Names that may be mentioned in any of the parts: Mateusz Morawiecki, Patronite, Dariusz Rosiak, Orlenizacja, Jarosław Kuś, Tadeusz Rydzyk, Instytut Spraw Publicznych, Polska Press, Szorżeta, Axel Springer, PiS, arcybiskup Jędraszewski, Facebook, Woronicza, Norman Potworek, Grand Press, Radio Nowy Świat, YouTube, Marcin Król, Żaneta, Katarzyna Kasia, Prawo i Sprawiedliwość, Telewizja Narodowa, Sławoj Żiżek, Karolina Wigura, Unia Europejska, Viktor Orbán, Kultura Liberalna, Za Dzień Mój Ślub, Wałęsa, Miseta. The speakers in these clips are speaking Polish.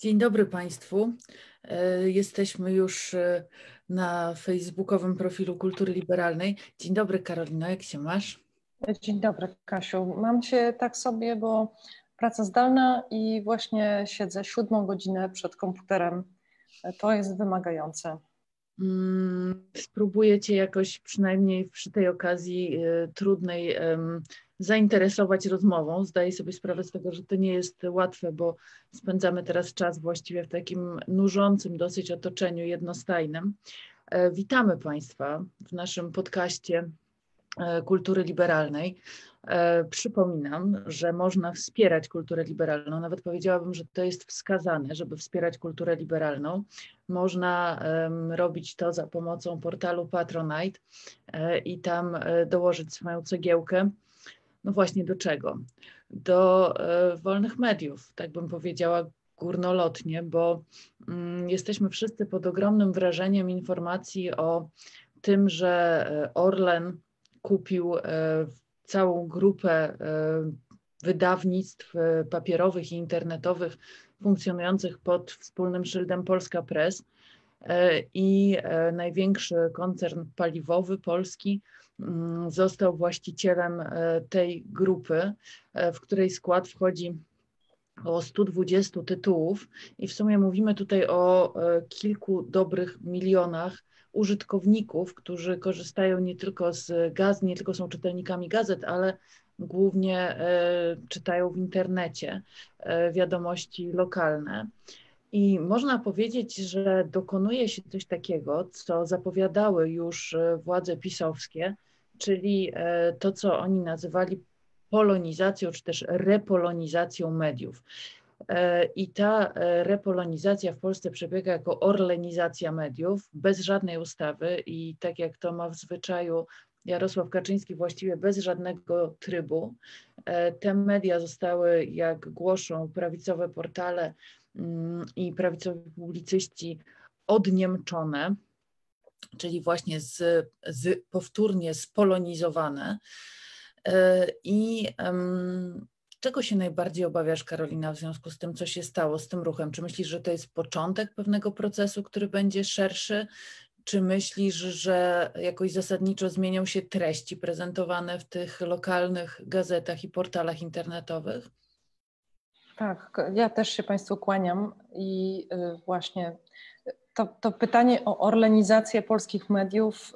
Dzień dobry Państwu. Jesteśmy już na facebookowym profilu Kultury Liberalnej. Dzień dobry Karolino, jak się masz? Dzień dobry Kasiu. Mam się tak sobie, bo praca zdalna i właśnie siedzę 7. godzinę przed komputerem. To jest wymagające. Spróbuję Cię jakoś przynajmniej przy tej okazji trudnej zainteresować rozmową. Zdaję sobie sprawę z tego, że to nie jest łatwe, bo spędzamy teraz czas właściwie w takim nużącym dosyć otoczeniu jednostajnym. Witamy Państwa w naszym podcaście Kultury Liberalnej. Przypominam, że można wspierać kulturę liberalną, nawet powiedziałabym, że to jest wskazane, żeby wspierać kulturę liberalną. Można robić to za pomocą portalu Patronite i tam dołożyć swoją cegiełkę. No właśnie do czego? Do wolnych mediów, tak bym powiedziała górnolotnie, bo jesteśmy wszyscy pod ogromnym wrażeniem informacji o tym, że Orlen kupił całą grupę wydawnictw papierowych i internetowych funkcjonujących pod wspólnym szyldem Polska Press i największy koncern paliwowy polski został właścicielem tej grupy, w której skład wchodzi około 120 tytułów i w sumie mówimy tutaj o kilku dobrych milionach użytkowników, którzy korzystają nie tylko z gazet, nie tylko są czytelnikami gazet, ale głównie czytają w internecie wiadomości lokalne. I można powiedzieć, że dokonuje się coś takiego, co zapowiadały już władze pisowskie, czyli to, co oni nazywali polonizacją, czy też repolonizacją mediów. I ta repolonizacja w Polsce przebiega jako orlenizacja mediów, bez żadnej ustawy i tak jak to ma w zwyczaju Jarosław Kaczyński, właściwie bez żadnego trybu. Te media zostały, jak głoszą prawicowe portale i prawicowi publicyści, odniemczone, czyli właśnie powtórnie spolonizowane. I czego się najbardziej obawiasz, Karolina, w związku z tym, co się stało z tym ruchem? Czy myślisz, że to jest początek pewnego procesu, który będzie szerszy? Czy myślisz, że jakoś zasadniczo zmienią się treści prezentowane w tych lokalnych gazetach i portalach internetowych? Tak, ja też się Państwu kłaniam i właśnie to pytanie o orlenizację polskich mediów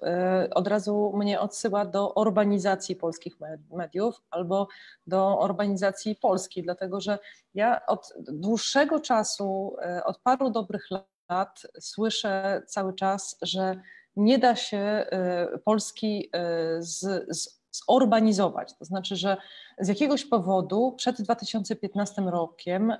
od razu mnie odsyła do urbanizacji polskich mediów albo do urbanizacji Polski, dlatego że ja od dłuższego czasu, od paru dobrych lat słyszę cały czas, że nie da się Polski zurbanizować. To znaczy, że z jakiegoś powodu przed 2015 rokiem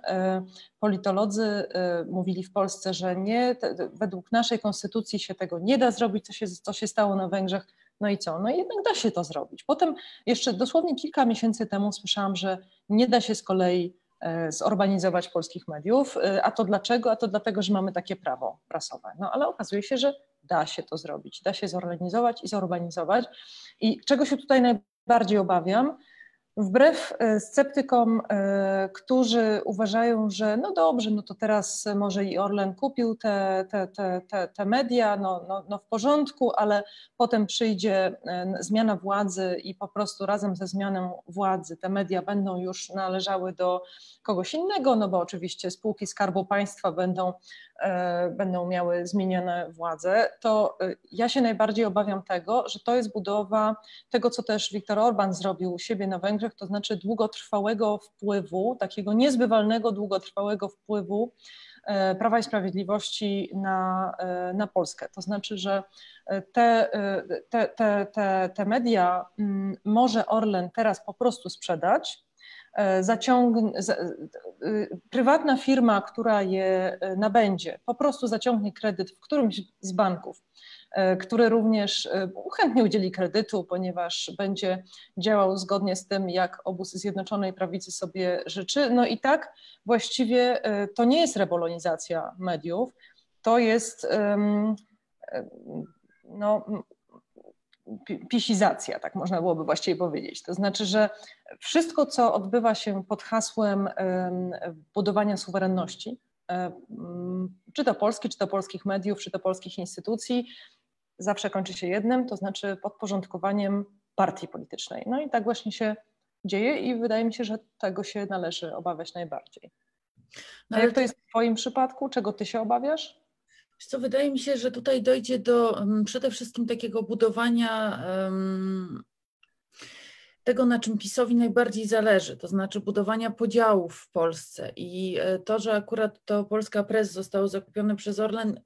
politolodzy mówili w Polsce, że nie, według naszej konstytucji się tego nie da zrobić, co się stało na Węgrzech, no i co? No i jednak da się to zrobić. Potem jeszcze dosłownie kilka miesięcy temu słyszałam, że nie da się z kolei zurbanizować polskich mediów. A to dlaczego? A to dlatego, że mamy takie prawo prasowe. No ale okazuje się, że da się to zrobić, da się zorganizować i zurbanizować. I czego się tutaj najbardziej obawiam? Wbrew sceptykom, którzy uważają, że no dobrze, no to teraz może i Orlen kupił te media, no w porządku, ale potem przyjdzie zmiana władzy i po prostu razem ze zmianą władzy te media będą już należały do kogoś innego, no bo oczywiście spółki Skarbu Państwa będą miały zmienione władze, to ja się najbardziej obawiam tego, że to jest budowa tego, co też Viktor Orbán zrobił u siebie na Węgrzech, to znaczy długotrwałego wpływu, takiego niezbywalnego długotrwałego wpływu Prawa i Sprawiedliwości na Polskę. To znaczy, że te media może Orlen teraz po prostu sprzedać. Prywatna firma, która je nabędzie, po prostu zaciągnie kredyt w którymś z banków, który również chętnie udzieli kredytu, ponieważ będzie działał zgodnie z tym, jak obóz Zjednoczonej Prawicy sobie życzy. No i tak właściwie to nie jest repolonizacja mediów, to jest pisizacja, tak można byłoby właściwie powiedzieć. To znaczy, że wszystko, co odbywa się pod hasłem budowania suwerenności, czy do Polski, czy do polskich mediów, czy do polskich instytucji, zawsze kończy się jednym, to znaczy podporządkowaniem partii politycznej. No i tak właśnie się dzieje i wydaje mi się, że tego się należy obawiać najbardziej. No ale jak to jest w twoim przypadku? Czego ty się obawiasz? Co, wydaje mi się, że tutaj dojdzie do przede wszystkim takiego budowania tego, na czym PiS-owi najbardziej zależy, to znaczy budowania podziałów w Polsce. I to, że akurat to Polska Press zostało zakupione przez Orlen,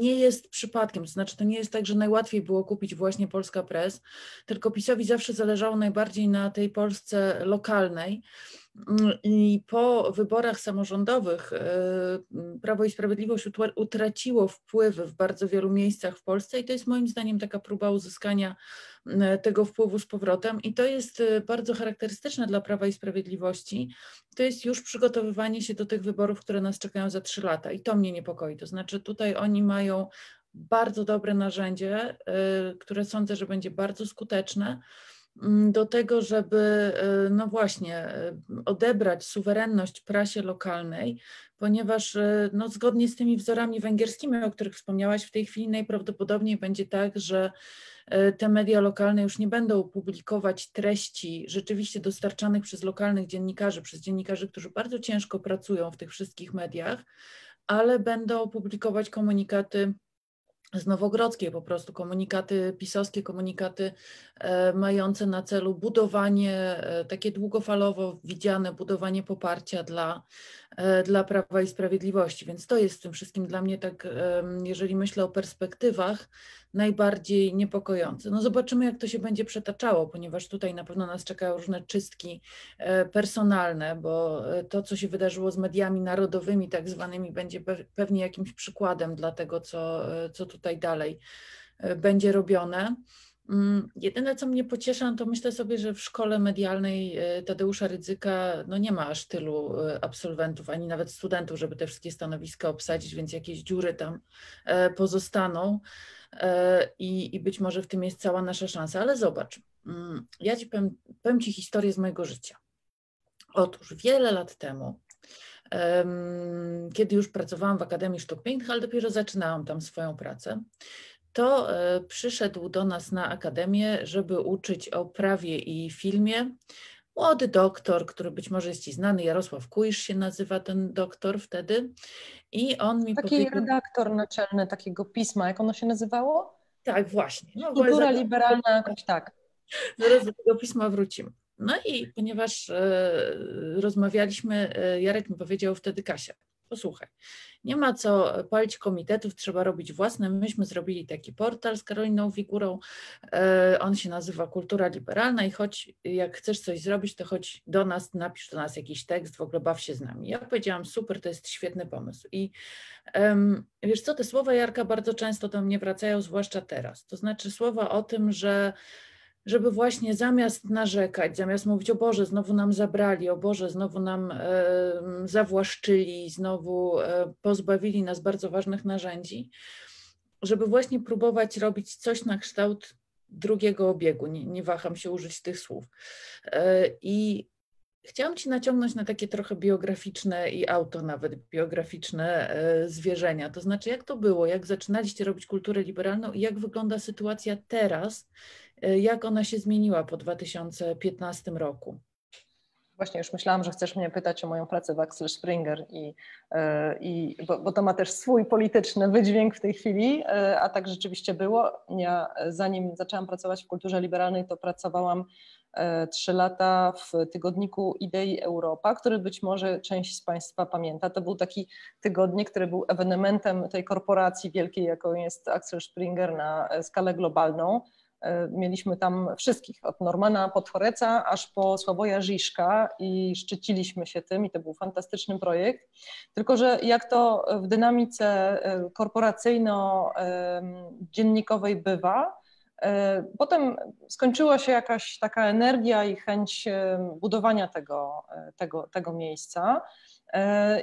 nie jest przypadkiem. To znaczy, to nie jest tak, że najłatwiej było kupić właśnie Polska Press, tylko PiS-owi zawsze zależało najbardziej na tej Polsce lokalnej. I po wyborach samorządowych Prawo i Sprawiedliwość utraciło wpływy w bardzo wielu miejscach w Polsce i to jest moim zdaniem taka próba uzyskania tego wpływu z powrotem i to jest bardzo charakterystyczne dla Prawa i Sprawiedliwości. To jest już przygotowywanie się do tych wyborów, które nas czekają za 3 lata i to mnie niepokoi. To znaczy tutaj oni mają bardzo dobre narzędzie, które sądzę, że będzie bardzo skuteczne, do tego, żeby no właśnie odebrać suwerenność prasie lokalnej, ponieważ no, zgodnie z tymi wzorami węgierskimi, o których wspomniałaś, w tej chwili najprawdopodobniej będzie tak, że te media lokalne już nie będą publikować treści rzeczywiście dostarczanych przez lokalnych dziennikarzy, przez dziennikarzy, którzy bardzo ciężko pracują w tych wszystkich mediach, ale będą publikować komunikaty z Nowogrodzkiej, po prostu komunikaty pisowskie, komunikaty mające na celu budowanie, takie długofalowo widziane budowanie poparcia dla Prawa i Sprawiedliwości. Więc to jest w tym wszystkim dla mnie tak, jeżeli myślę o perspektywach, najbardziej niepokojące. No zobaczymy, jak to się będzie przetaczało, ponieważ tutaj na pewno nas czekają różne czystki personalne, bo to, co się wydarzyło z mediami narodowymi tak zwanymi, będzie pewnie jakimś przykładem dla tego, co tutaj dalej będzie robione. Jedyne, co mnie pociesza, to myślę sobie, że w szkole medialnej Tadeusza Rydzyka no nie ma aż tylu absolwentów, ani nawet studentów, żeby te wszystkie stanowiska obsadzić, więc jakieś dziury tam pozostaną i być może w tym jest cała nasza szansa. Ale zobacz, ja ci powiem ci historię z mojego życia. Otóż wiele lat temu, kiedy już pracowałam w Akademii Sztuk Pięknych, ale dopiero zaczynałam tam swoją pracę, to przyszedł do nas na akademię, żeby uczyć o prawie i filmie, młody doktor, który być może jest ci znany, Jarosław Kuś się nazywa ten doktor wtedy. I on mi taki powiedział... redaktor naczelny takiego pisma, jak ono się nazywało? Tak, właśnie. No, Kultura Liberalna, jakoś tak. Zaraz do tego pisma wrócimy. No i ponieważ rozmawialiśmy, Jarek mi powiedział wtedy: Kasia, posłuchaj, nie ma co palić komitetów, trzeba robić własne. Myśmy zrobili taki portal z Karoliną Wigurą, on się nazywa Kultura Liberalna i choć jak chcesz coś zrobić, to chodź do nas, napisz do nas jakiś tekst, w ogóle baw się z nami. Ja powiedziałam: super, to jest świetny pomysł. I wiesz co, te słowa Jarka bardzo często do mnie wracają, zwłaszcza teraz. To znaczy słowa o tym, że żeby właśnie zamiast narzekać, zamiast mówić: o Boże, znowu nam zabrali, o Boże, znowu nam zawłaszczyli, znowu pozbawili nas bardzo ważnych narzędzi, żeby właśnie próbować robić coś na kształt drugiego obiegu. Nie waham się użyć tych słów. I chciałam ci naciągnąć na takie trochę biograficzne i biograficzne zwierzenia. To znaczy, jak to było, jak zaczynaliście robić Kulturę Liberalną i jak wygląda sytuacja teraz, jak ona się zmieniła po 2015 roku? Właśnie już myślałam, że chcesz mnie pytać o moją pracę w Axel Springer, bo to ma też swój polityczny wydźwięk w tej chwili, a tak rzeczywiście było. Ja zanim zaczęłam pracować w Kulturze Liberalnej, to pracowałam 3 lata w tygodniku Idei Europa, który być może część z Państwa pamięta. To był taki tygodnik, który był ewenementem tej korporacji wielkiej, jaką jest Axel Springer na skalę globalną. Mieliśmy tam wszystkich, od Normana Potworeca aż po Sławoja Żiżka i szczyciliśmy się tym i to był fantastyczny projekt. Tylko że jak to w dynamice korporacyjno-dziennikowej bywa, potem skończyła się jakaś taka energia i chęć budowania tego miejsca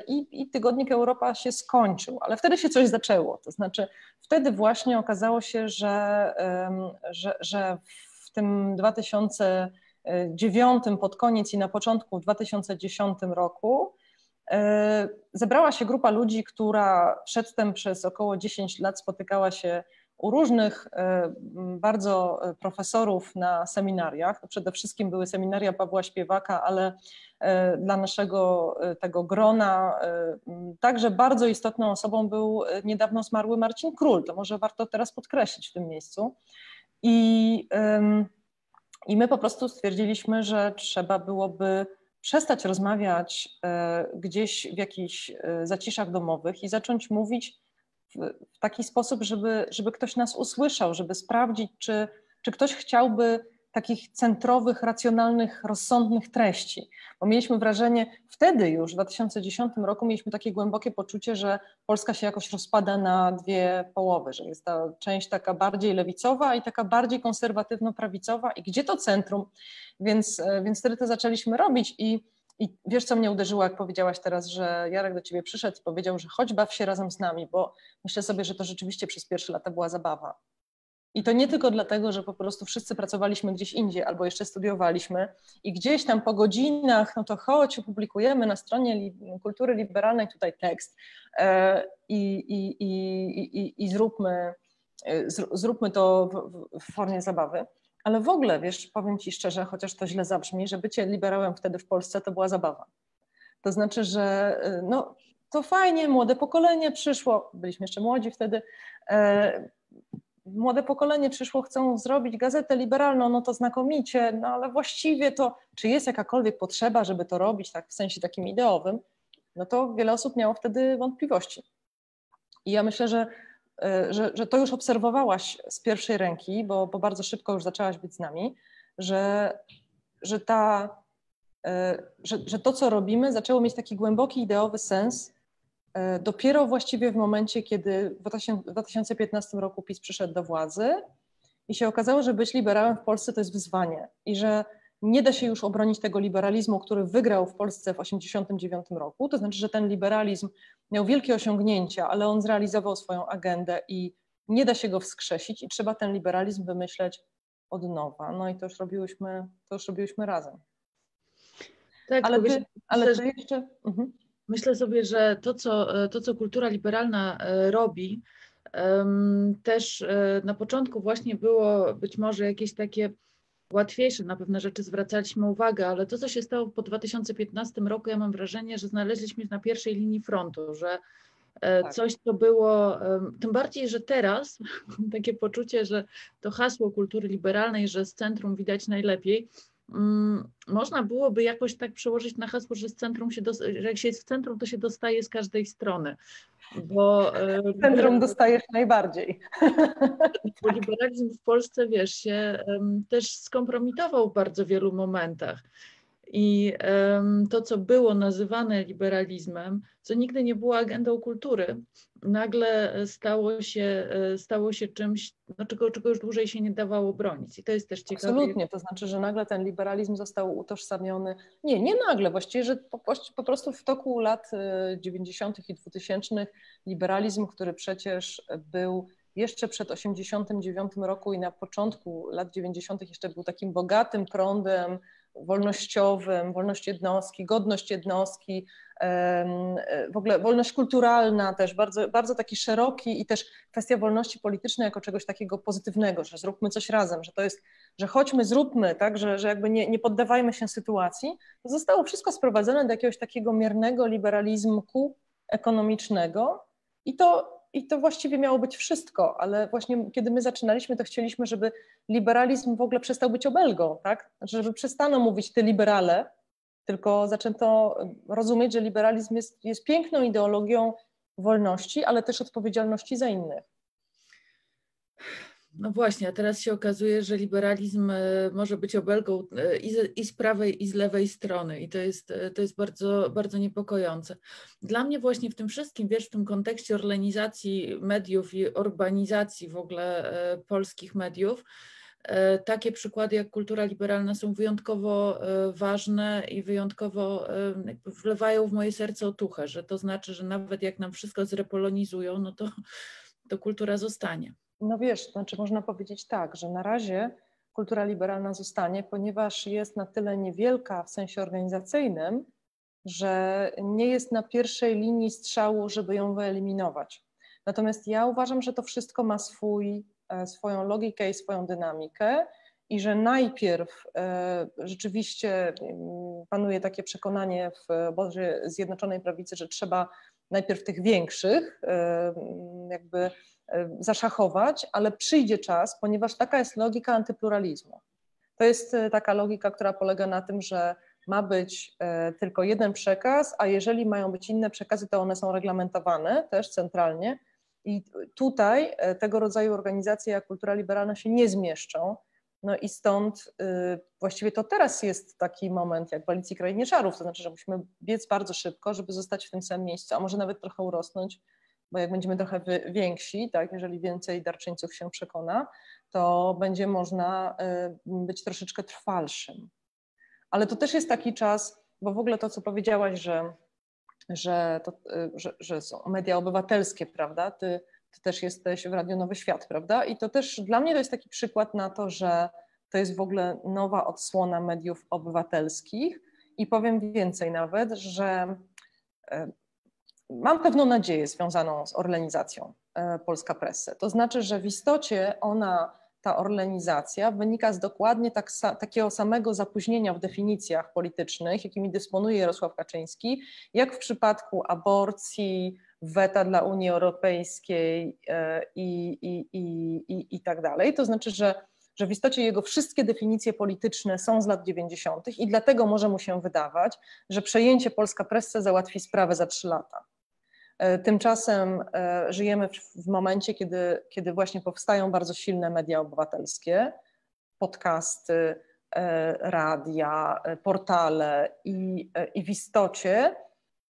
i tygodnik Europa się skończył, ale wtedy się coś zaczęło, to znaczy wtedy właśnie okazało się, że w tym 2009 pod koniec i na początku w 2010 roku zebrała się grupa ludzi, która przedtem przez około 10 lat spotykała się u różnych bardzo profesorów na seminariach. To przede wszystkim były seminaria Pawła Śpiewaka, ale dla naszego tego grona także bardzo istotną osobą był niedawno zmarły Marcin Król. To może warto teraz podkreślić w tym miejscu. I my po prostu stwierdziliśmy, że trzeba byłoby przestać rozmawiać gdzieś w jakichś zaciszach domowych i zacząć mówić w taki sposób, żeby ktoś nas usłyszał, żeby sprawdzić, czy ktoś chciałby takich centrowych, racjonalnych, rozsądnych treści. Bo mieliśmy wrażenie, wtedy już w 2010 roku mieliśmy takie głębokie poczucie, że Polska się jakoś rozpada na dwie połowy, że jest ta część taka bardziej lewicowa i taka bardziej konserwatywno-prawicowa i gdzie to centrum? Więc wtedy to zaczęliśmy robić i wiesz, co mnie uderzyło, jak powiedziałaś teraz, że Jarek do ciebie przyszedł i powiedział, że chodź baw się razem z nami, bo myślę sobie, że to rzeczywiście przez pierwsze lata była zabawa. I to nie tylko dlatego, że po prostu wszyscy pracowaliśmy gdzieś indziej albo jeszcze studiowaliśmy i gdzieś tam po godzinach, no to chodź, opublikujemy na stronie Kultury Liberalnej tutaj tekst i zróbmy to w formie zabawy. Ale w ogóle, wiesz, powiem ci szczerze, chociaż to źle zabrzmi, że bycie liberałem wtedy w Polsce to była zabawa. To znaczy, że no to fajnie, młode pokolenie przyszło, byliśmy jeszcze młodzi wtedy, młode pokolenie przyszło, chcą zrobić gazetę liberalną, no to znakomicie, no ale właściwie to, czy jest jakakolwiek potrzeba, żeby to robić tak w sensie takim ideowym, no to wiele osób miało wtedy wątpliwości. I ja myślę, że to już obserwowałaś z pierwszej ręki, bo bardzo szybko już zaczęłaś być z nami, że to, co robimy, zaczęło mieć taki głęboki ideowy sens dopiero właściwie w momencie, kiedy w 2015 roku PiS przyszedł do władzy i się okazało, że być liberałem w Polsce to jest wyzwanie i że nie da się już obronić tego liberalizmu, który wygrał w Polsce w 1989 roku. To znaczy, że ten liberalizm miał wielkie osiągnięcia, ale on zrealizował swoją agendę i nie da się go wskrzesić i trzeba ten liberalizm wymyśleć od nowa. No i to już robiłyśmy razem. Tak, ale ty jeszcze... Mhm. Myślę sobie, że to, co kultura liberalna robi, też na początku właśnie było być może jakieś takie łatwiejsze, na pewne rzeczy zwracaliśmy uwagę, ale to, co się stało po 2015 roku, ja mam wrażenie, że znaleźliśmy się na pierwszej linii frontu, że coś, co było, tym bardziej, że teraz mam takie poczucie, że to hasło kultury liberalnej, że z centrum widać najlepiej, można byłoby jakoś tak przełożyć na hasło, że, że jak się jest w centrum, to się dostaje z każdej strony. Bo w centrum dostajesz najbardziej. Bo liberalizm w Polsce, wiesz, się też skompromitował w bardzo wielu momentach. I to, co było nazywane liberalizmem, co nigdy nie było agendą kultury, nagle stało się czymś, no, czego już dłużej się nie dawało bronić. I to jest też ciekawe. Absolutnie, to znaczy, że nagle ten liberalizm został utożsamiony. Nie nagle, właściwie, że po prostu w toku lat 90. i 2000. liberalizm, który przecież był jeszcze przed 89 roku i na początku lat 90. jeszcze był takim bogatym prądem wolnościowym, wolność jednostki, godność jednostki, w ogóle wolność kulturalna też, bardzo, bardzo taki szeroki i też kwestia wolności politycznej jako czegoś takiego pozytywnego, że zróbmy coś razem, że to jest, że chodźmy, zróbmy, tak, że jakby nie poddawajmy się sytuacji. To zostało wszystko sprowadzone do jakiegoś takiego miernego liberalizmu ekonomicznego i to właściwie miało być wszystko, ale właśnie kiedy my zaczynaliśmy, to chcieliśmy, żeby liberalizm w ogóle przestał być obelgą, tak? Znaczy, żeby przestano mówić ty liberale, tylko zaczęto rozumieć, że liberalizm jest piękną ideologią wolności, ale też odpowiedzialności za innych. No właśnie, a teraz się okazuje, że liberalizm może być obelgą i z prawej, i z lewej strony i to jest bardzo, bardzo niepokojące. Dla mnie właśnie w tym wszystkim, wiesz, w tym kontekście orlenizacji mediów i urbanizacji w ogóle polskich mediów, takie przykłady jak kultura liberalna są wyjątkowo ważne i wyjątkowo wlewają w moje serce otuchę, że to znaczy, że nawet jak nam wszystko zrepolonizują, no to kultura zostanie. No wiesz, znaczy można powiedzieć tak, że na razie kultura liberalna zostanie, ponieważ jest na tyle niewielka w sensie organizacyjnym, że nie jest na pierwszej linii strzału, żeby ją wyeliminować. Natomiast ja uważam, że to wszystko ma swoją logikę i swoją dynamikę i że najpierw rzeczywiście panuje takie przekonanie w obozie Zjednoczonej Prawicy, że trzeba najpierw tych większych jakby zaszachować, ale przyjdzie czas, ponieważ taka jest logika antypluralizmu. To jest taka logika, która polega na tym, że ma być tylko jeden przekaz, a jeżeli mają być inne przekazy, to one są reglamentowane też centralnie i tutaj tego rodzaju organizacje jak Kultura Liberalna się nie zmieszczą. No i stąd właściwie to teraz jest taki moment jak w Alicji Krainie Czarów, to znaczy, że musimy biec bardzo szybko, żeby zostać w tym samym miejscu, a może nawet trochę urosnąć, bo jak będziemy trochę więksi, tak, jeżeli więcej darczyńców się przekona, to będzie można być troszeczkę trwalszym. Ale to też jest taki czas, bo w ogóle to, co powiedziałaś, że są media obywatelskie, prawda? Ty też jesteś w Radio Nowy Świat, prawda? I to też dla mnie to jest taki przykład na to, że to jest w ogóle nowa odsłona mediów obywatelskich i powiem więcej nawet, że mam pewną nadzieję związaną z orlenizacją Polska Press. To znaczy, że w istocie ta orlenizacja wynika z dokładnie takiego samego zapóźnienia w definicjach politycznych, jakimi dysponuje Jarosław Kaczyński, jak w przypadku aborcji, weta dla Unii Europejskiej i tak dalej. To znaczy, że w istocie jego wszystkie definicje polityczne są z lat 90. i dlatego może mu się wydawać, że przejęcie Polska Press załatwi sprawę za 3 lata. Tymczasem żyjemy w momencie, kiedy właśnie powstają bardzo silne media obywatelskie, podcasty, radia, portale i w istocie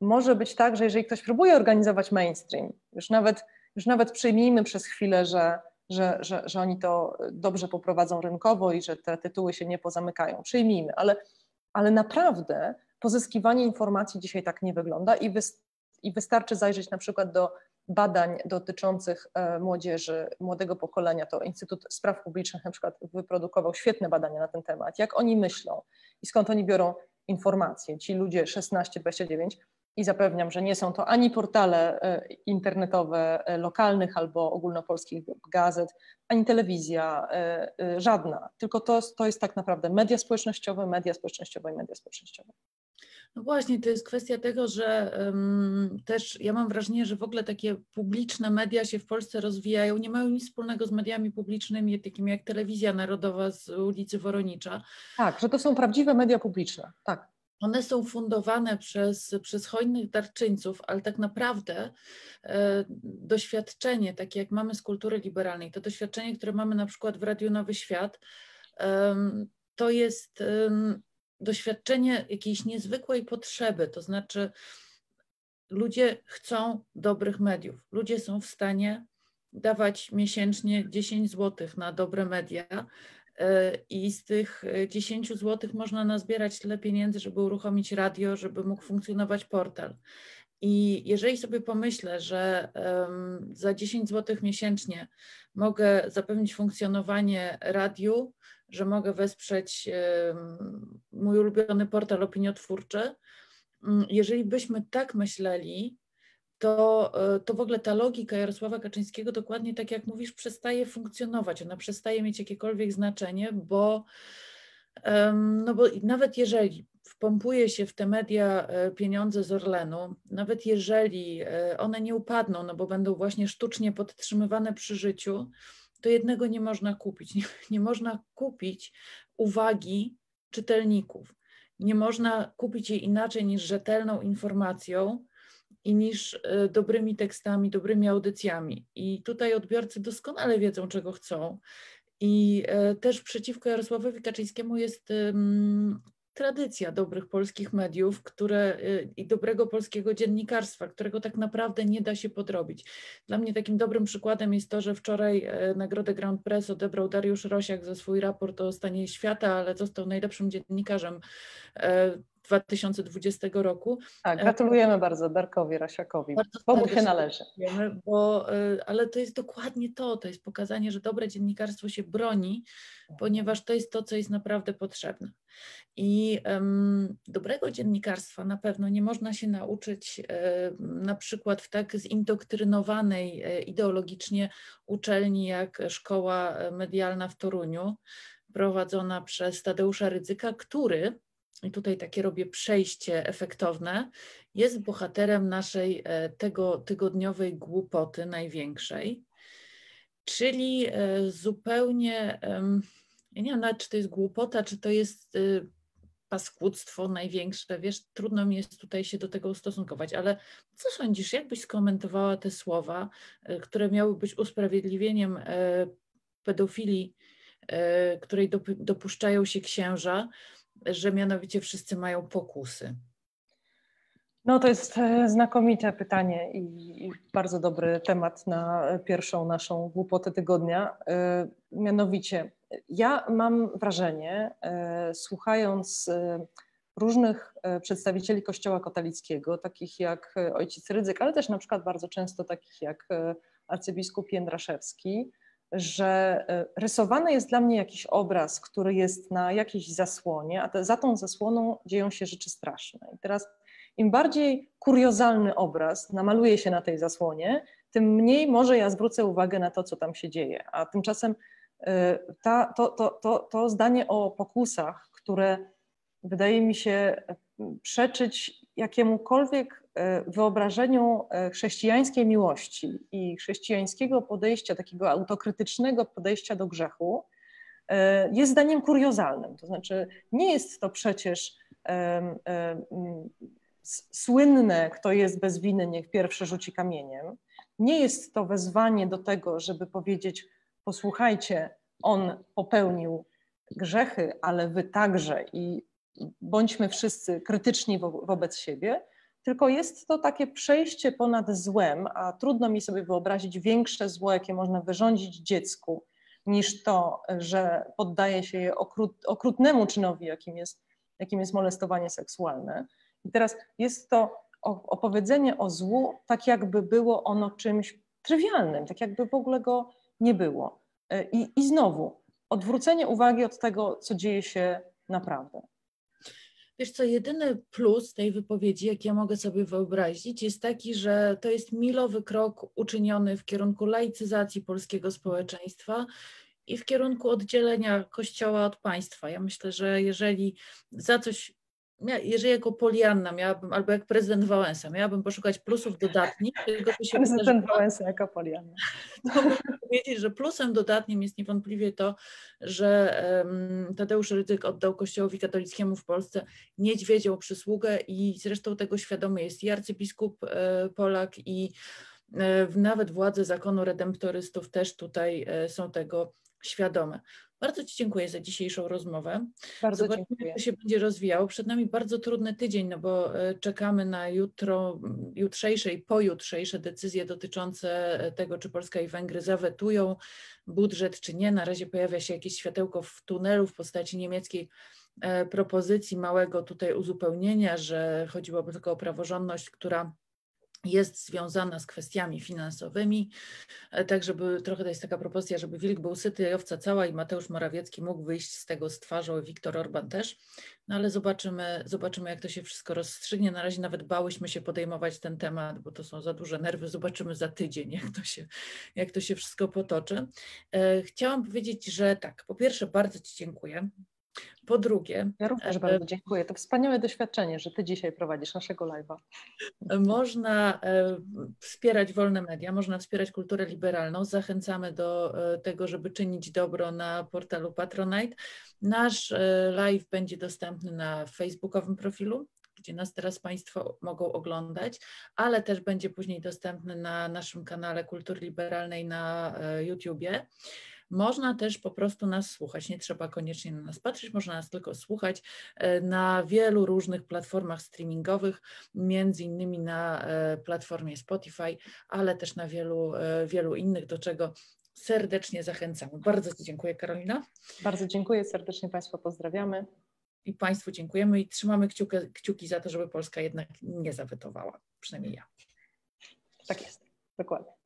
może być tak, że jeżeli ktoś próbuje organizować mainstream, już nawet przyjmijmy przez chwilę, że oni to dobrze poprowadzą rynkowo i że te tytuły się nie pozamykają, przyjmijmy, ale naprawdę pozyskiwanie informacji dzisiaj tak nie wygląda i wystarczy zajrzeć na przykład do badań dotyczących młodzieży, młodego pokolenia, to Instytut Spraw Publicznych na przykład wyprodukował świetne badania na ten temat, jak oni myślą i skąd oni biorą informacje, ci ludzie 16-29 i zapewniam, że nie są to ani portale internetowe lokalnych albo ogólnopolskich gazet, ani telewizja, żadna, tylko to jest tak naprawdę media społecznościowe. No właśnie, to jest kwestia tego, że też ja mam wrażenie, że w ogóle takie publiczne media się w Polsce rozwijają, nie mają nic wspólnego z mediami publicznymi, takimi jak Telewizja Narodowa z ulicy Woronicza. Tak, że to są prawdziwe media publiczne, tak. One są fundowane przez hojnych darczyńców, ale tak naprawdę doświadczenie, takie jak mamy z Kultury Liberalnej, to doświadczenie, które mamy na przykład w Radiu Nowy Świat, to jest doświadczenie jakiejś niezwykłej potrzeby, to znaczy ludzie chcą dobrych mediów, ludzie są w stanie dawać miesięcznie 10 zł na dobre media i z tych 10 zł można nazbierać tyle pieniędzy, żeby uruchomić radio, żeby mógł funkcjonować portal. I jeżeli sobie pomyślę, że za 10 zł miesięcznie mogę zapewnić funkcjonowanie radiu, że mogę wesprzeć mój ulubiony portal opiniotwórczy. Jeżeli byśmy tak myśleli, to w ogóle ta logika Jarosława Kaczyńskiego dokładnie tak jak mówisz przestaje funkcjonować, ona przestaje mieć jakiekolwiek znaczenie, bo nawet jeżeli wpompuje się w te media pieniądze z Orlenu, nawet jeżeli one nie upadną, no bo będą właśnie sztucznie podtrzymywane przy życiu, to jednego nie można kupić. Nie można kupić uwagi czytelników. Nie można kupić jej inaczej niż rzetelną informacją i niż dobrymi tekstami, dobrymi audycjami. I tutaj odbiorcy doskonale wiedzą, czego chcą. I też przeciwko Jarosławowi Kaczyńskiemu jest tradycja dobrych polskich mediów, i dobrego polskiego dziennikarstwa, którego tak naprawdę nie da się podrobić. Dla mnie takim dobrym przykładem jest to, że wczoraj nagrodę Grand Press odebrał Dariusz Rosiak za swój raport o stanie świata, ale został najlepszym dziennikarzem 2020 roku. Tak, gratulujemy bardzo Darkowi Rosiakowi. Bogu się należy. Ale to jest dokładnie to, to jest pokazanie, że dobre dziennikarstwo się broni, ponieważ to jest to, co jest naprawdę potrzebne. I dobrego dziennikarstwa na pewno nie można się nauczyć na przykład w tak zindoktrynowanej ideologicznie uczelni jak Szkoła Medialna w Toruniu, prowadzona przez Tadeusza Rydzyka, który, i tutaj takie robię przejście efektowne, jest bohaterem naszej tygodniowej głupoty największej, czyli zupełnie, ja nie wiem nawet, czy to jest głupota, czy to jest paskudstwo największe, wiesz, trudno mi jest tutaj się do tego ustosunkować, ale co sądzisz, jak byś skomentowała te słowa, które miały być usprawiedliwieniem pedofilii, której dopuszczają się księża, że mianowicie wszyscy mają pokusy? No to jest znakomite pytanie i bardzo dobry temat na pierwszą naszą głupotę tygodnia. Mianowicie ja mam wrażenie, słuchając różnych przedstawicieli Kościoła katolickiego, takich jak ojciec Rydzyk, ale też na przykład bardzo często takich jak arcybiskup Jędraszewski, że rysowany jest dla mnie jakiś obraz, który jest na jakiejś zasłonie, a za tą zasłoną dzieją się rzeczy straszne. I teraz im bardziej kuriozalny obraz namaluje się na tej zasłonie, tym mniej może ja zwrócę uwagę na to, co tam się dzieje. A tymczasem to zdanie o pokusach, które wydaje mi się przeczyć jakiemukolwiek wyobrażeniu chrześcijańskiej miłości i chrześcijańskiego podejścia, takiego autokrytycznego podejścia do grzechu, jest zdaniem kuriozalnym. To znaczy nie jest to przecież słynne, kto jest bez winy, niech pierwszy rzuci kamieniem. Nie jest to wezwanie do tego, żeby powiedzieć: posłuchajcie, on popełnił grzechy, ale wy także i bądźmy wszyscy krytyczni wobec siebie, tylko jest to takie przejście ponad złem, a trudno mi sobie wyobrazić większe zło, jakie można wyrządzić dziecku, niż to, że poddaje się je okrutnemu czynowi, jakim jest molestowanie seksualne. I teraz jest to opowiedzenie o złu, tak jakby było ono czymś trywialnym, tak jakby w ogóle go nie było. I znowu odwrócenie uwagi od tego, co dzieje się naprawdę. Wiesz co, jedyny plus tej wypowiedzi, jaki ja mogę sobie wyobrazić, jest taki, że to jest milowy krok uczyniony w kierunku laicyzacji polskiego społeczeństwa i w kierunku oddzielenia Kościoła od państwa. Ja myślę, że jeżeli za coś, jeżeli jako Polianna miałabym, albo jak prezydent Wałęsa, miałabym poszukać plusów dodatnich, tylko to się prezydent Wałęsa jako Polianna. To muszę powiedzieć, że plusem dodatnim jest niewątpliwie to, że Tadeusz Rydzyk oddał Kościołowi katolickiemu w Polsce niedźwiedzią przysługę i zresztą tego świadomy jest i arcybiskup Polak, i nawet władze zakonu redemptorystów też tutaj są tego świadome. Bardzo Ci dziękuję za dzisiejszą rozmowę. Bardzo dziękuję. Zobaczymy, jak to się będzie rozwijało. Przed nami bardzo trudny tydzień, no bo czekamy na jutrzejsze i pojutrzejsze decyzje dotyczące tego, czy Polska i Węgry zawetują budżet, czy nie. Na razie pojawia się jakieś światełko w tunelu w postaci niemieckiej propozycji, małego tutaj uzupełnienia, że chodziłoby tylko o praworządność, która jest związana z kwestiami finansowymi, tak żeby, trochę to jest taka propozycja, żeby wilk był syty i owca cała, i Mateusz Morawiecki mógł wyjść z tego z twarzą, i Viktor Orbán też, no ale zobaczymy, jak to się wszystko rozstrzygnie. Na razie nawet bałyśmy się podejmować ten temat, bo to są za duże nerwy. Zobaczymy za tydzień, jak to się wszystko potoczy. Chciałam powiedzieć, że tak, po pierwsze bardzo Ci dziękuję. Po drugie... Ja również bardzo dziękuję. To wspaniałe doświadczenie, że Ty dzisiaj prowadzisz naszego live'a. Można wspierać wolne media, można wspierać kulturę liberalną. Zachęcamy do tego, żeby czynić dobro na portalu Patronite. Nasz live będzie dostępny na facebookowym profilu, gdzie nas teraz Państwo mogą oglądać, ale też będzie później dostępny na naszym kanale Kultury Liberalnej na YouTubie. Można też po prostu nas słuchać, nie trzeba koniecznie na nas patrzeć, można nas tylko słuchać na wielu różnych platformach streamingowych, między innymi na platformie Spotify, ale też na wielu innych, do czego serdecznie zachęcamy. Bardzo Ci dziękuję, Karolina. Bardzo dziękuję, serdecznie Państwa pozdrawiamy. i Państwu dziękujemy i trzymamy kciuki za to, żeby Polska jednak nie zawetowała, przynajmniej ja. Tak jest, dokładnie.